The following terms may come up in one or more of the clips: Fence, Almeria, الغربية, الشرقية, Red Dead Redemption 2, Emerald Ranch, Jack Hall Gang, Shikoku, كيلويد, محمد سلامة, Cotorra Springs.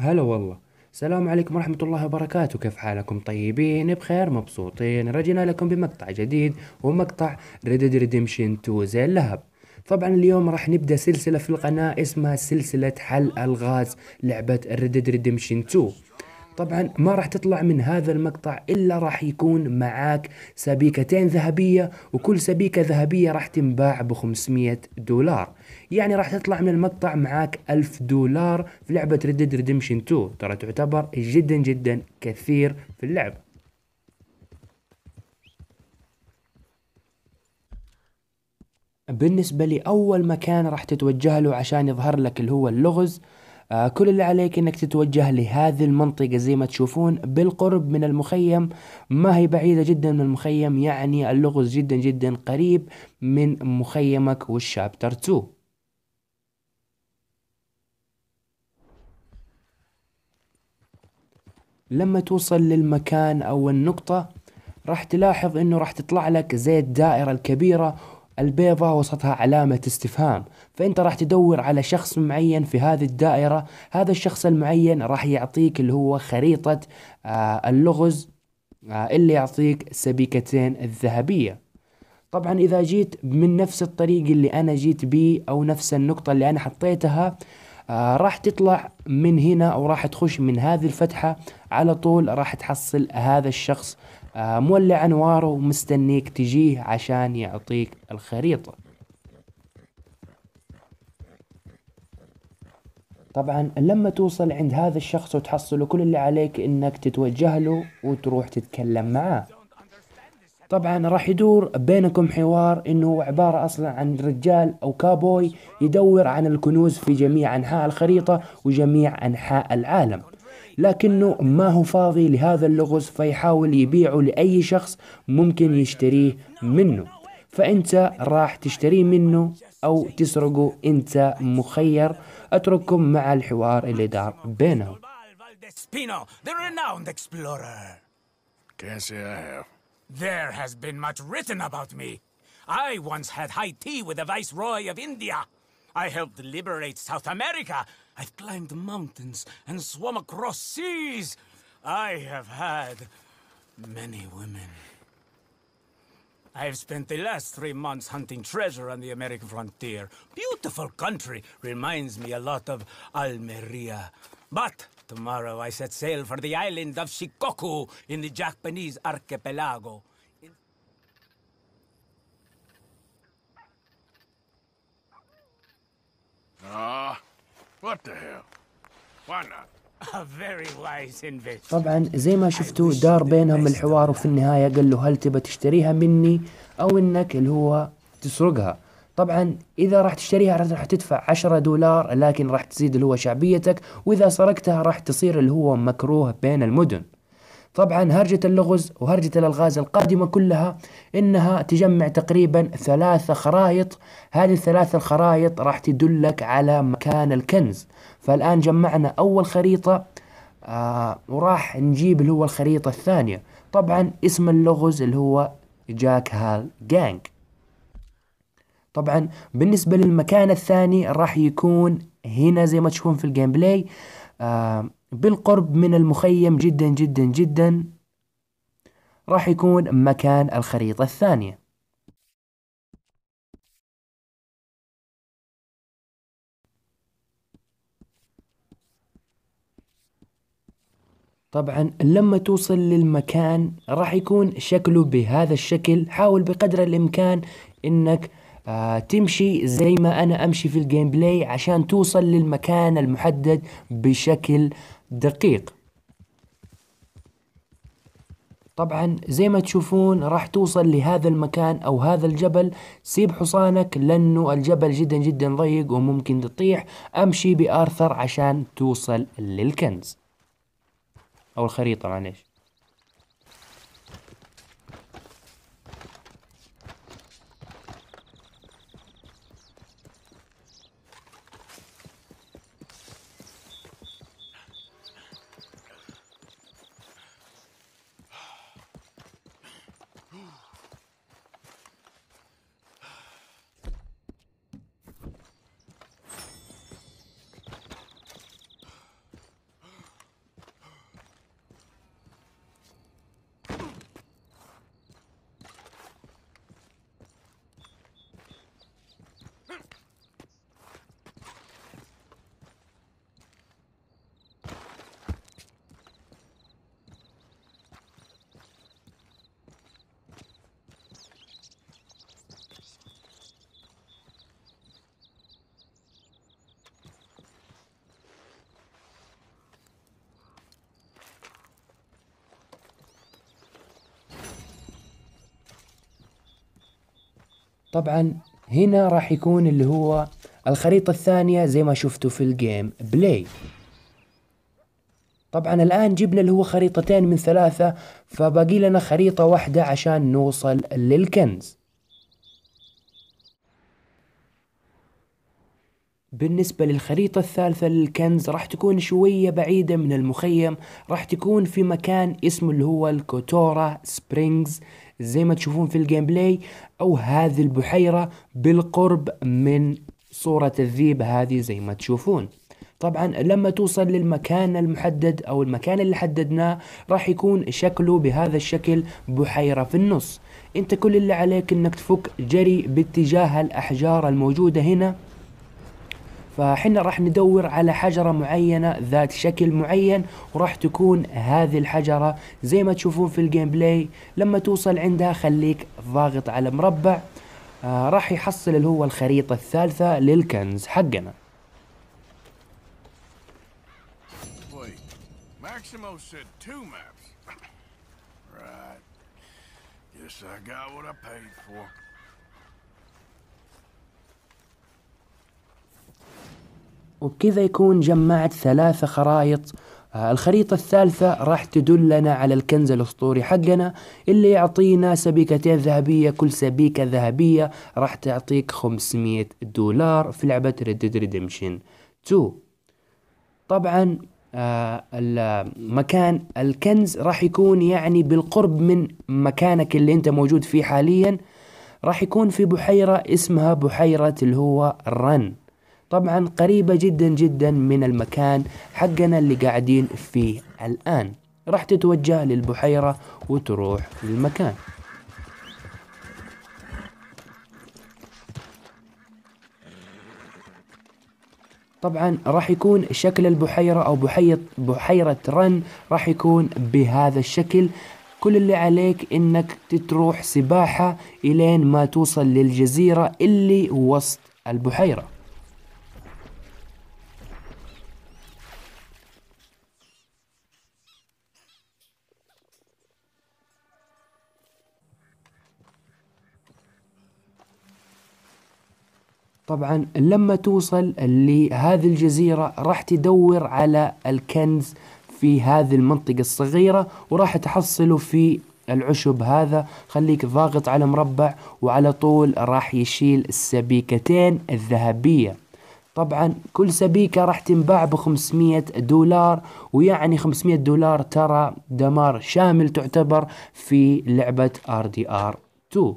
هلا والله، السلام عليكم ورحمة الله وبركاته. كيف حالكم؟ طيبين بخير مبسوطين. رجعنا لكم بمقطع جديد ومقطع Red Dead Redemption 2 زي اللهب. طبعا اليوم راح نبدأ سلسلة في القناة اسمها سلسلة حل الغاز لعبة Red Dead Redemption 2. طبعا ما راح تطلع من هذا المقطع إلا راح يكون معاك سبيكتين ذهبية، وكل سبيكة ذهبية راح تنباع ب$500، يعني راح تطلع من المقطع معاك $1000 في لعبة Red Dead Redemption 2. ترى تعتبر جدا جدا كثير في اللعبة. بالنسبة لي أول مكان راح تتوجه له عشان يظهر لك اللي هو اللغز، كل اللي عليك انك تتوجه لهذه المنطقة زي ما تشوفون بالقرب من المخيم، ما هي بعيدة جدا من المخيم، يعني اللغز جدا جدا قريب من مخيمك والشابتر 2. لما توصل للمكان او النقطة راح تلاحظ انه راح تطلع لك زي الدائرة الكبيرة البيضة وسطها علامة استفهام، فانت راح تدور على شخص معين في هذه الدائرة. هذا الشخص المعين راح يعطيك اللي هو خريطة اللغز اللي يعطيك سبيكتين الذهبية. طبعا اذا جيت من نفس الطريق اللي انا جيت بيه او نفس النقطة اللي انا حطيتها، راح تطلع من هنا او راح تخش من هذه الفتحة على طول، راح تحصل هذا الشخص مولع انواره ومستنيك تجيه عشان يعطيك الخريطة. طبعا لما توصل عند هذا الشخص وتحصله، كل اللي عليك انك تتوجه له وتروح تتكلم معاه. طبعا راح يدور بينكم حوار، انه هو عبارة اصلا عن رجال او كابوي يدور عن الكنوز في جميع انحاء الخريطة وجميع انحاء العالم، لكنه ما هو فاضي لهذا اللغز، فيحاول يبيعه لأي شخص ممكن يشتريه منه. فأنت راح تشتريه منه أو تسرقه، أنت مخير. أترككم مع الحوار اللي دار بينهم. I helped liberate South America. I've climbed mountains and swum across seas. I have had many women. I've spent the last 3 months hunting treasure on the American frontier. Beautiful country. Reminds me a lot of Almeria. But tomorrow I set sail for the island of Shikoku in the Japanese archipelago. طبعا زي ما شفتوا دار بينهم الحوار، وفي النهاية قال له هل تبى تشتريها مني او انك اللي هو تسرقها. طبعا اذا راح تشتريها راح تدفع $10، لكن راح تزيد اللي هو شعبيتك، واذا سرقتها راح تصير اللي هو مكروه بين المدن. طبعا هرجة اللغز وهرجة الألغاز القادمة كلها إنها تجمع تقريبا 3 خرائط، هذه ال3 خرائط راح تدلك على مكان الكنز. فالآن جمعنا أول خريطة وراح نجيب اللي هو الخريطة الثانية. طبعا اسم اللغز اللي هو جاك هال جانج. طبعا بالنسبة للمكان الثاني راح يكون هنا زي ما تشوفون في الجيم بلاي، بالقرب من المخيم جدا جدا جدا راح يكون مكان الخريطة الثانية. طبعا لما توصل للمكان راح يكون شكله بهذا الشكل. حاول بقدر الإمكان انك تمشي زي ما انا امشي في الجيم بلاي عشان توصل للمكان المحدد بشكل دقيق. طبعا زي ما تشوفون راح توصل لهذا المكان او هذا الجبل. سيب حصانك لانه الجبل جدا جدا ضيق وممكن تطيح. امشي بآرثر عشان توصل للكنز او الخريطة، معليش. طبعا هنا راح يكون اللي هو الخريطة الثانية زي ما شفتوا في الجيم بلاي. طبعا الآن جبنا اللي هو خريطتين من ثلاثة، فباقي لنا خريطة واحدة عشان نوصل للكنز. بالنسبة للخريطة الثالثة للكنز راح تكون شوية بعيدة من المخيم، راح تكون في مكان اسمه اللي هو الكوتورا سبرينجز زي ما تشوفون في الجيم بلاي، أو هذه البحيرة بالقرب من صورة الذيب هذه زي ما تشوفون. طبعا لما توصل للمكان المحدد أو المكان اللي حددناه راح يكون شكله بهذا الشكل، بحيرة في النص. انت كل اللي عليك انك تفك جري باتجاه الأحجار الموجودة هنا، فحنا راح ندور على حجرة معينة ذات شكل معين، وراح تكون هذه الحجرة زي ما تشوفون في الجيم بلاي. لما توصل عندها خليك ضاغط على مربع، راح يحصل اللي هو الخريطة الثالثة للكنز حقنا. وبكذا يكون جمعت 3 خرائط. الخريطة الثالثة راح تدلنا على الكنز الأسطوري حقنا اللي يعطينا سبيكتين ذهبية، كل سبيكة ذهبية راح تعطيك $500 في لعبة Red Dead Redemption 2. طبعا المكان الكنز راح يكون يعني بالقرب من مكانك اللي انت موجود فيه حاليا، راح يكون في بحيرة اسمها بحيرة اللي هو الرن، طبعا قريبة جدا جدا من المكان حقنا اللي قاعدين فيه الآن. راح تتوجه للبحيرة وتروح للمكان. طبعا راح يكون شكل البحيرة أو بحيرة رن راح يكون بهذا الشكل. كل اللي عليك انك تروح سباحة إلين ما توصل للجزيرة اللي وسط البحيرة. طبعا لما توصل لهذه الجزيرة راح تدور على الكنز في هذه المنطقة الصغيرة، وراح تحصله في العشب هذا. خليك ضاغط على مربع، وعلى طول راح يشيل السبيكتين الذهبية. طبعا كل سبيكة راح تنباع $500، ويعني $500 ترى دمار شامل تعتبر في لعبة RDR 2.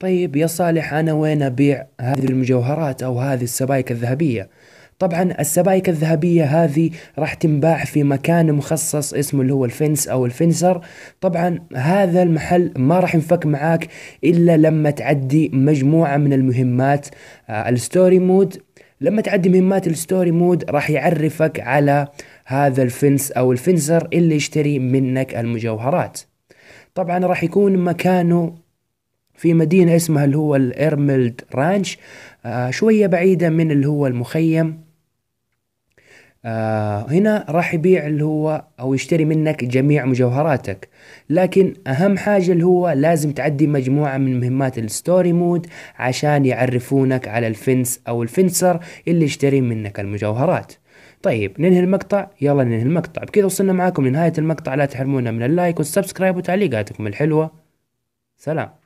طيب يا صالح، أنا وين أبيع هذه المجوهرات أو هذه السبائك الذهبية؟ طبعا السبائك الذهبية هذه راح تنباع في مكان مخصص اسمه اللي هو الفنس أو الفنسر. طبعا هذا المحل ما راح ينفك معاك إلا لما تعدي مجموعة من المهمات الستوري مود. لما تعدي مهمات الستوري مود راح يعرفك على هذا الفنس أو الفنسر اللي يشتري منك المجوهرات. طبعا راح يكون مكانه في مدينة اسمها اللي هو الإيرملد رانش، شوية بعيدة من اللي هو المخيم. هنا راح يبيع اللي هو أو يشتري منك جميع مجوهراتك، لكن أهم حاجة اللي هو لازم تعدي مجموعة من مهمات الستوري مود عشان يعرفونك على الفنس أو الفنسر اللي يشتري منك المجوهرات. طيب ننهي المقطع، يلا ننهي المقطع. بكذا وصلنا معاكم لنهاية المقطع. لا تحرمونا من اللايك والسبسكرايب وتعليقاتكم الحلوة. سلام.